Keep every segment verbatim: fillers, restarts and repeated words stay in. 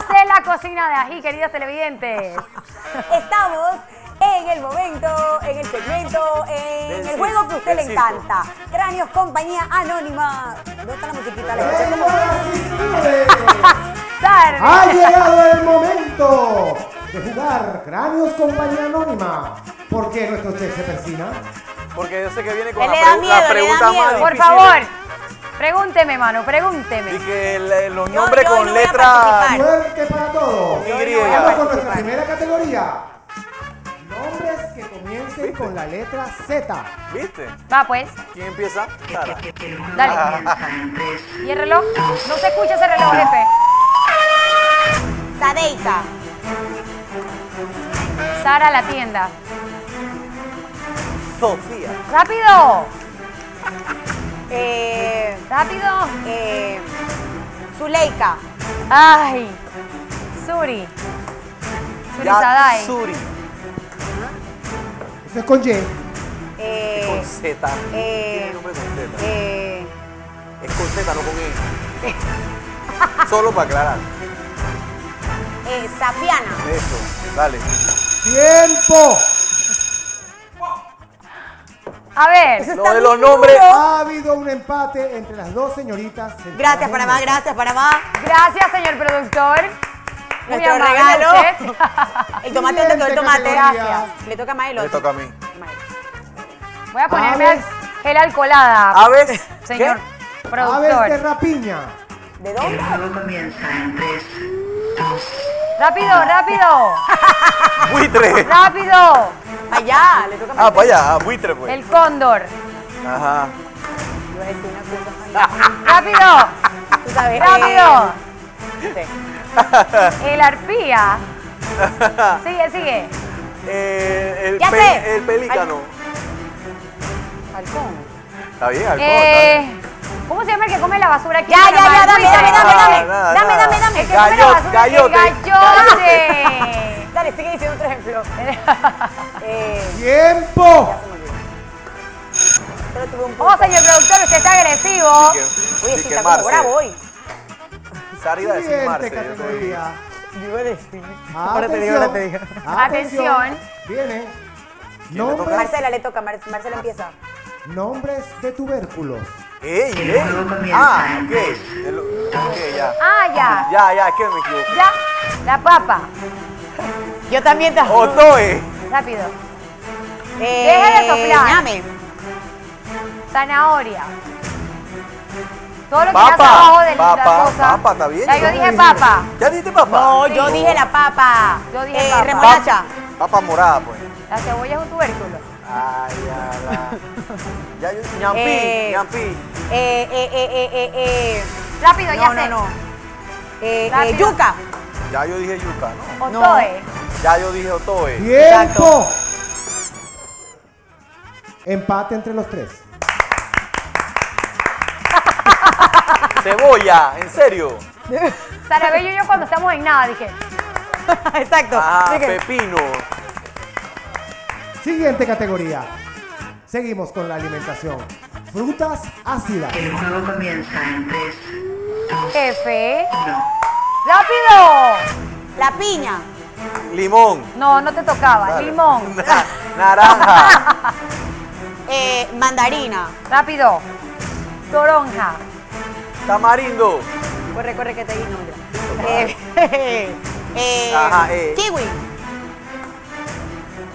Más de la cocina de Ají, queridas televidentes. Estamos en el momento, en el segmento, en el, el juego que a usted le encanta. Cráneos Compañía Anónima. ¿Dónde está la musiquita? ¡Ha llegado el momento de jugar Cráneos Compañía Anónima! ¿Por qué nuestro chef se persina? Porque yo sé que viene con la, pregu miedo, la pregunta más difícil. Por favor, pregúnteme, mano, pregúnteme. Y que el, los nombres yo, yo con no letras... Suerte para todos. Vamos con nuestra primera categoría. Nombres que comiencen ¿Viste? con la letra Z. ¿Viste? Va, pues. ¿Quién empieza? Sara. Dale. ¿Y el reloj? No se escucha ese reloj, jefe. Sadeica. Sara la tienda. Sofía. ¡Rápido! Eh, ¡Rápido! Eh, Zuleika. ¡Ay! Suri. Suri Sadai. Suri. Eso es con Y. Eh, con Z. Eh, Tiene nombre con Z. Eh, es con Z, no con E. Solo para aclarar. Eh, Zafiana. Eso, dale. ¡Tiempo! A ver, lo de los nombres. Ha habido un empate entre las dos señoritas. Gracias, Panamá, gracias, Panamá. Gracias, señor productor. Nuestro regalo. El tomate, le tocó el tomate. Gracias. Le toca a Maelo. Le toca a mí. Voy a ponerme gel alcoholada. A ver, señor productor. Aves de rapiña. ¿De dónde? El juego comienza en tres, dos. Rápido, rápido. Buitre. Rápido. Allá, le toca a Ah, para allá, a buitre, pues. El cóndor. Ajá. Yo decir una cosa. ¡Rápido! ¿Tú sabes? ¡Rápido! Sí. El arpía. Sigue, sigue. Eh, el, ya pe sé. el pelícano. Halcón. Está bien, halcón. Eh, está bien. ¿Cómo se llama el que come la basura aquí? Ya, ya, ya, dame, dame, dame, dame. Dame, dame, dame. El que come la basura aquí. ¡Gallote! Dale, sigue diciendo otro ejemplo. eh, ¡Tiempo! Se tuve un oh, señor productor, usted está agresivo. Oye, sí, está como bravo hoy. Sara iba a decir Marce. Yo iba a decir. Ahora te digo, ahora te digo. Atención. Viene. Marcela le toca, Marcela empieza. Nombres de tubérculos. ¡Ey, ey! Ah, ok. El, ok, ya. Ah, ya. Ya, ya, es que me equivoco. Ya. La papa. Yo también te ajudo. ¡Otoe! Rápido. Eh, Deja de soplar. Ñame. Zanahoria. Todo lo que papa. Está abajo de papa, la cosa. Papa, está bien. Ya, yo dije papa. ¿Ya dijiste papa? No, sí. yo dije la papa. Yo dije eh, papa. Remolacha. Papa morada, pues. La cebolla es un tubérculo. Ay, ya, ya. Ya yo... Ñampi, eh, ñampi. Eh, eh, eh, eh, eh. Rápido, no, ya no, sé. No, no, eh, eh, yuca. Ya yo dije yuca, ¿no? Otoe. No. Ya yo dije otoe. ¡Tiempo! Empate entre los tres. Cebolla, ¿en serio? Sara Bello y yo cuando estamos en nada, dije. Exacto. Ah, dije. Pepino. Siguiente categoría. Seguimos con la alimentación. Frutas ácidas. El juego comienza en tres, dos, F. uno. ¡Rápido! La piña. Limón. No, no te tocaba. Dale. Limón. Na naranja. eh, mandarina. Rápido. Toronja. Tamarindo. Corre, corre, que te di nombre. Eh, eh, eh, Ajá, eh. Kiwi.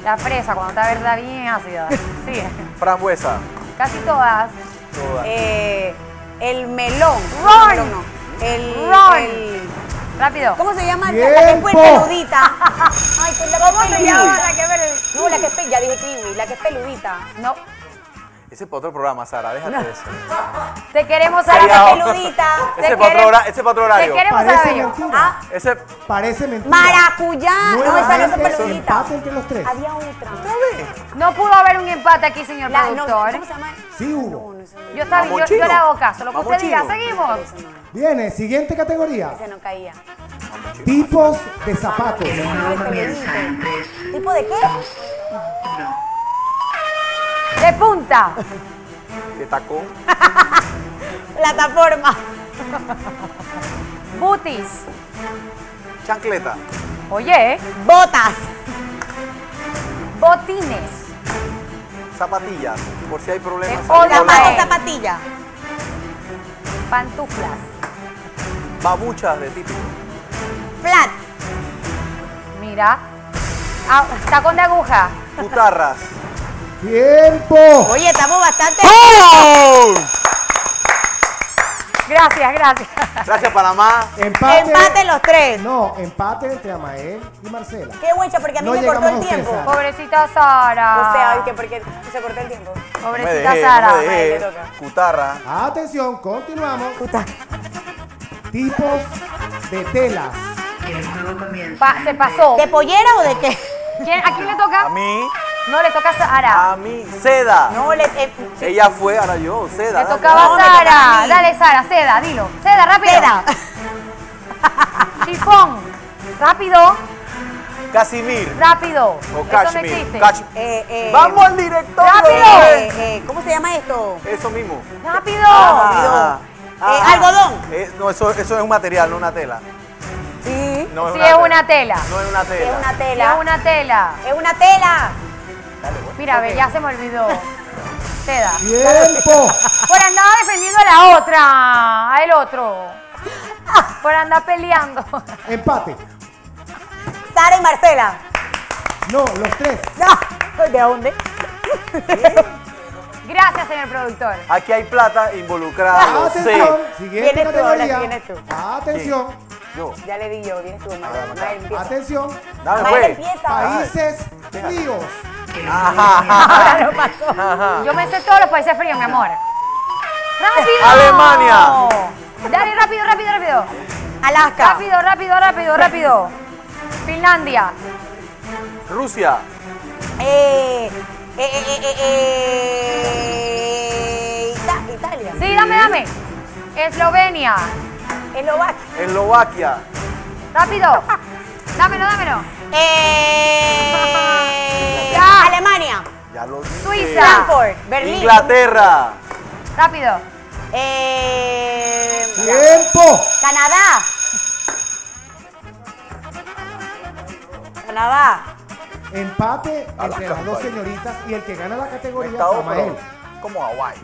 La fresa, cuando está verdad bien ácida. Sí. Frambuesa. Casi todas. Todas. Eh, el melón. Ron. El, melón no. el, Ron. el... Rápido. ¿Cómo se llama? ¡Tiempo! La que es peludita. Ay, pues la ¿Cómo se llama? La que es No, la que es peludita. Ya dije kiwi. La que es peludita. No. Ese es para otro programa, Sara, déjate no. eso. Te queremos, Sara, la peludita. Ese es para otro horario. Te queremos, Sara Bello. Ah. Ese parece mentira. Maracuyá. No, esa no es peludita. Empate entre los tres. Había otra. No pudo haber un empate aquí, señor la, productor. No, ¿cómo se llama? Sí hubo. No, no, no, yo, estaba, yo, yo le hago caso. Lo que usted diga, seguimos. Viene, siguiente categoría. Ese no caía. Tipos de zapatos. ¿Tipo de qué? No. De punta. De tacón. Plataforma. Booties. Chancleta. Oye. Botas. Botines. Zapatillas, por si hay problemas. Hola, mano, zapatilla. Pantuflas. Babuchas de típico. Flat. Mira. Ah, tacón de aguja. Cutarras. ¡Tiempo! Oye, estamos bastante... ¡Oh! Gracias, gracias. Gracias, Panamá. Empate, empate los tres. No, empate entre Amael y Marcela. Qué huecha, porque a mí no me cortó el tiempo. Sara. Pobrecita Sara. O sea, que porque se cortó el tiempo. Pobrecita no dejé, Sara. No Amael, le toca. Cutarra. Atención, continuamos. Cutarra. Tipos de telas. Pa se pasó. ¿De pollera o de qué? ¿Quién, ¿A quién le toca? A mí. No, le toca a Sara. A mí, seda. No, le, eh, Ella fue, ahora yo, seda. Le tocaba no, a Sara. A Dale, Sara, seda, dilo. Seda, rápido. Seda. Chifón. Rápido. Casimir. Rápido. O Eso Cashmere. No existe. Cash... Eh, eh, Vamos al director. Rápido. Eh, eh, ¿Cómo se llama esto? Eso mismo. Rápido. Ah, rápido. Ah, eh, ah, algodón. Eh, no, eso, eso es un material, no una tela. Sí. No es sí, una es tela. una tela. No es una tela. Es una tela. Es una tela. Es una tela. Mira, okay. ve, ya se me olvidó. Seda. ¡Tiempo! Por andar defendiendo a la otra, al otro. Por andar peleando. Empate. Sara y Marcela. No, los tres. No. ¿De dónde? ¿Qué? Gracias, señor productor. Aquí hay plata involucrada. Atención. Sí. Siguiente categoría. ¿Vienes tú? Atención. ¿Quién? Yo. Ya le di yo, vienes tú, Mael. Atención. Dame, güey. Países fríos. Ajá, ajá, no pasó. Ajá. Yo me sé todos los países fríos, mi amor. ¡Rápido! ¡Alemania! Dale, rápido, rápido, rápido. Alaska. Rápido, rápido, rápido, rápido. Finlandia. Rusia. Eh, eh, eh, eh, eh, Ita Italia. Sí, dame, dame. Eslovenia. Eslovaquia. Eslovaquia. Rápido. Dámelo, dámelo. Eh... Ya. Alemania. Ya lo dije. Suiza. Frankfurt. Berlín. Inglaterra. Rápido. Eh, Tiempo. Canadá. Canadá. Empate a entre las dos señoritas y el que gana la categoría es Amael. Como Hawái.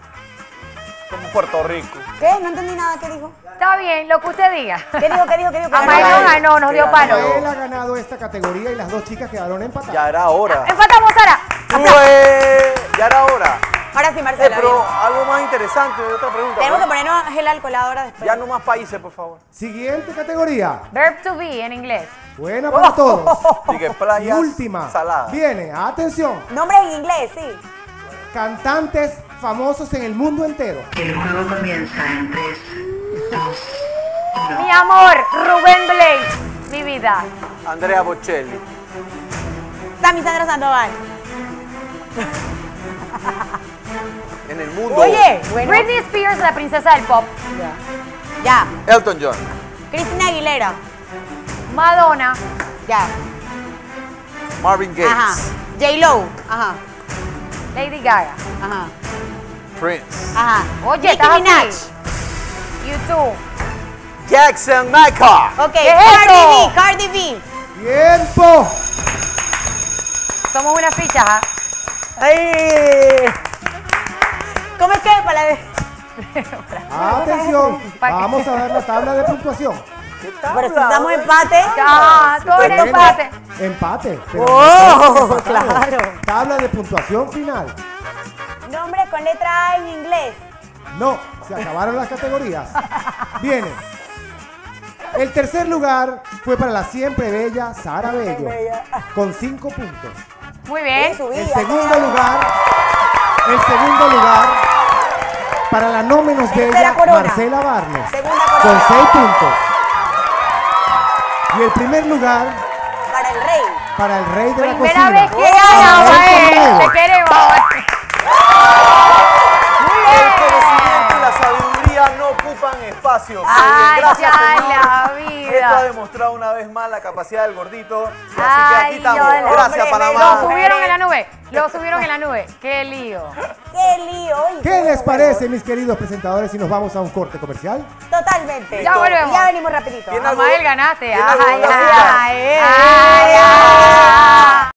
Como Puerto Rico. ¿Qué? No entendí nada. ¿Qué dijo? Está bien, lo que usted diga. ¿Qué dijo? ¿Qué dijo? ¿Qué dijo? Amael no ganó, nos dio palo. Amael ha ganado esta categoría y las dos chicas quedaron empatadas. Ya era hora. ¡Empatamos, Sara! ¡Ué! Ya era hora. Ahora sí, Marcela. Eh, pero algo más interesante, otra pregunta. Tenemos que ponernos gel al coladora después. Ya no más países, por favor. Siguiente categoría. Verb to be en inglés. Buena para todos. Diga playa. Última. Salada. Viene, atención. Nombre en inglés, sí. Cantantes famosos en el mundo entero. El juego comienza en tres, dos, uno. Mi amor, Rubén Blades. Mi vida. Andrea Bocelli. Sammy Sandra Sandoval. En el mundo. Oye, bueno. Britney Spears, la princesa del pop. Ya. Ya. Elton John. Christina Aguilera. Madonna. Ya. Marvin Gaye. Ajá. J-Lo. Ajá. Lady Gaga. Ajá. Prince. Ajá. Oye, Nicki Minaj. YouTube. Jackson Michael. Ok. ¿Qué es Cardi B, Cardi B. Tiempo. Somos una ficha, ¿ah? ¿eh? ¡Ay! ¿Cómo es que para la vez? Atención. Vamos a ver la tabla de puntuación. ¿Qué tabla? Pero si estamos empate. Ah, todo en empate. Empate. ¡Oh! Claro. Tabla de puntuación final. Nombre con letra A en inglés. No, se acabaron las categorías. Viene. El tercer lugar fue para la siempre bella Sara Bello, con cinco puntos. Muy bien. El segundo lugar, el segundo lugar para la no menos bella Marcela Barnes, con seis puntos. Y el primer lugar para el rey, para el rey de la cocina. Primera vez que gana, Amael. Te queremos. Muy bien. El conocimiento y la sabiduría ellas no ocupan espacio. Ay, gracias, ya señor. La vida. Esto ha demostrado una vez más la capacidad del gordito. Así Ay, que aquí estamos. Gracias, Panamá. Lo subieron en la nube. Lo subieron en la nube. Qué lío. Qué lío. ¿Qué bueno, les parece, bueno. mis queridos presentadores, si nos vamos a un corte comercial? Totalmente. Ya volvemos. Ya venimos rapidito. Amael, ganaste. Ajá, ya.